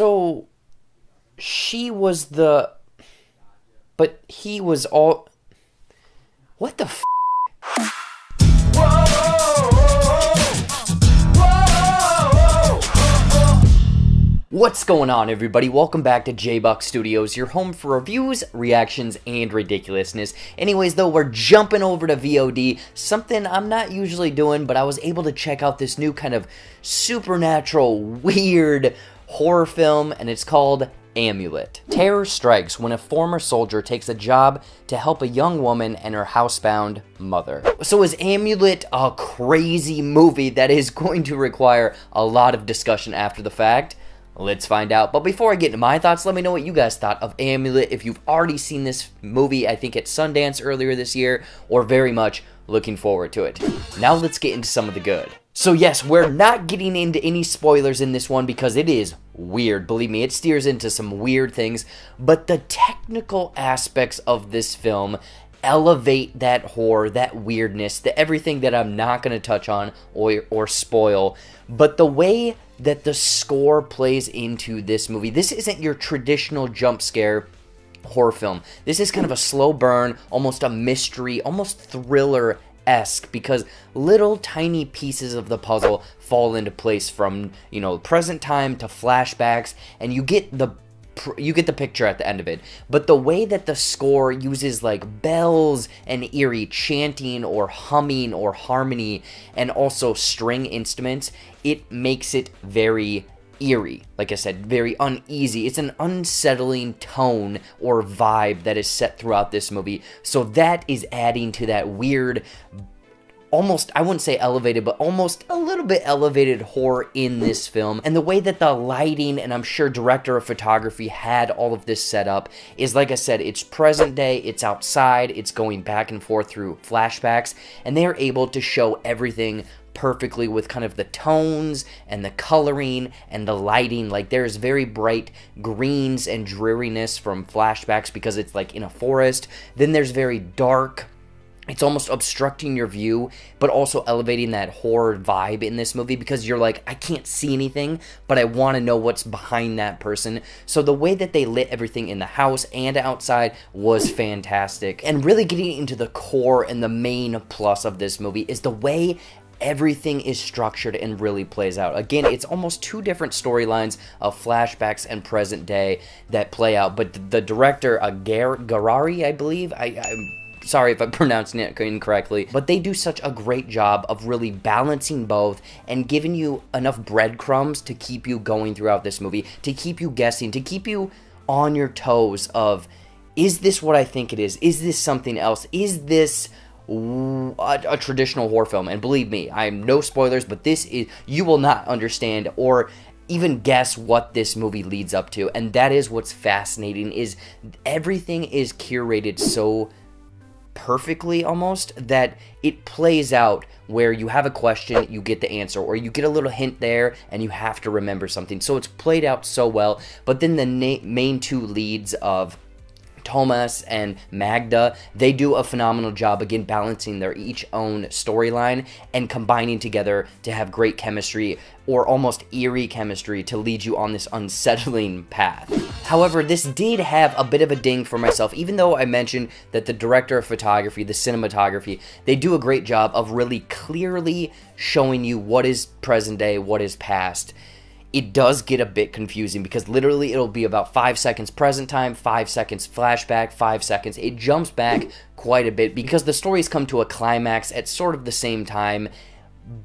So she was the... But he was all... What the f***? What's going on, everybody? Welcome back to J-Buck Studios, your home for reviews, reactions, and ridiculousness. Anyways, though, we're jumping over to VOD, something I'm not usually doing, but I was able to check out this new kind of supernatural, weird horror film, and it's called Amulet. Terror strikes when a former soldier takes a job to help a young woman and her housebound mother. So is Amulet a crazy movie that is going to require a lot of discussion after the fact? Let's find out. But before I get into my thoughts, let me know what you guys thought of Amulet. If you've already seen this movie, I think at Sundance earlier this year, or very much looking forward to it. Now let's get into some of the good. So yes, we're not getting into any spoilers in this one because it is weird. Believe me, it steers into some weird things, but the technical aspects of this film elevate that horror, that weirdness, the everything that I'm not going to touch on or spoil. But the way that the score plays into this movie, this isn't your traditional jump scare horror film. This is kind of a slow burn, almost a mystery, almost thriller-esque, because little tiny pieces of the puzzle fall into place from, you know, present time to flashbacks, and you get the picture at the end of it. But the way that the score uses like bells and eerie chanting or humming or harmony and also string instruments, it makes it very eerie. Like I said, very uneasy. It's an unsettling tone or vibe that is set throughout this movie. So that is adding to that weird, almost, I wouldn't say elevated, but almost a little bit elevated horror in this film. And the way that the lighting, and I'm sure director of photography had all of this set up, is, like I said, it's present day, it's outside, it's going back and forth through flashbacks, and they are able to show everything perfectly with kind of the tones and the coloring and the lighting. Like, there's very bright greens and dreariness from flashbacks because it's like in a forest. Then there's very dark, it's almost obstructing your view, but also elevating that horror vibe in this movie because you're like, I can't see anything, but I want to know what's behind that person. So the way that they lit everything in the house and outside was fantastic. And really getting into the core and the main plus of this movie is the way everything is structured and really plays out. Again, it's almost two different storylines of flashbacks and present day that play out, but the director, Garai, I believe, I'm sorry if I'm pronouncing it incorrectly, but they do such a great job of really balancing both and giving you enough breadcrumbs to keep you going throughout this movie, to keep you guessing, to keep you on your toes of, is this what I think it is? Is this something else? Is this a traditional horror film? And believe me, I'm no spoilers, but this is, you will not understand or even guess what this movie leads up to. And that is what's fascinating, is everything is curated so perfectly almost that it plays out where you have a question, you get the answer, or you get a little hint there and you have to remember something. So it's played out so well. But then the main two leads of Thomas and Magda, they do a phenomenal job, again, balancing their each own storyline and combining together to have great chemistry, or almost eerie chemistry, to lead you on this unsettling path. However, this did have a bit of a ding for myself, even though I mentioned that the director of photography, the cinematography, they do a great job of really clearly showing you what is present day, what is past. It does get a bit confusing because literally it'll be about 5 seconds present time, 5 seconds flashback, 5 seconds. It jumps back quite a bit because the stories come to a climax at sort of the same time,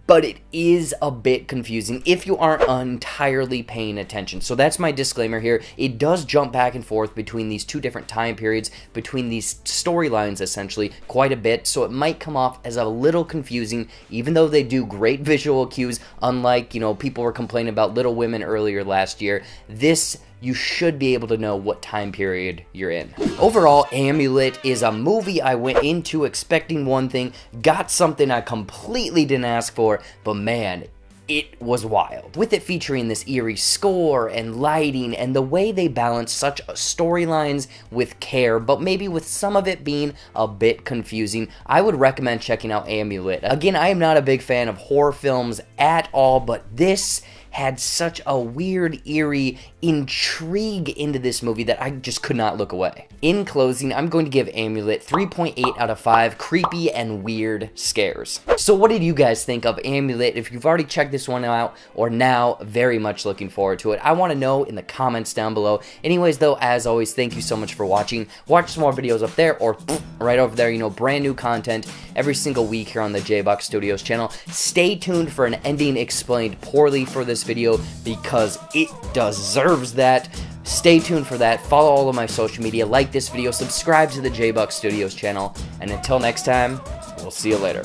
but it is a bit confusing if you aren't entirely paying attention. So that's my disclaimer here. It does jump back and forth between these two different time periods, between these storylines essentially, quite a bit. So it might come off as a little confusing, even though they do great visual cues. Unlike, you know, people were complaining about Little Women earlier last year, this, you should be able to know what time period you're in. Overall, Amulet is a movie I went into expecting one thing, got something I completely didn't ask for, but man, it was wild. With it featuring this eerie score and lighting and the way they balance such storylines with care, but maybe with some of it being a bit confusing, I would recommend checking out Amulet. Again, I am not a big fan of horror films at all, but this had such a weird, eerie intrigue into this movie that I just could not look away. In closing, I'm going to give Amulet 3.8 out of 5 creepy and weird scares. So what did you guys think of Amulet? If you've already checked this one out or now, very much looking forward to it. I want to know in the comments down below. Anyways though, as always, thank you so much for watching. Watch some more videos up there or right over there, you know, brand new content every single week here on the J-Buck Studios channel. Stay tuned for an ending explained poorly for this video because it deserves that. Stay tuned for that. Follow all of my social media, like this video, subscribe to the J-Buck Studios channel, and until next time, we'll see you later.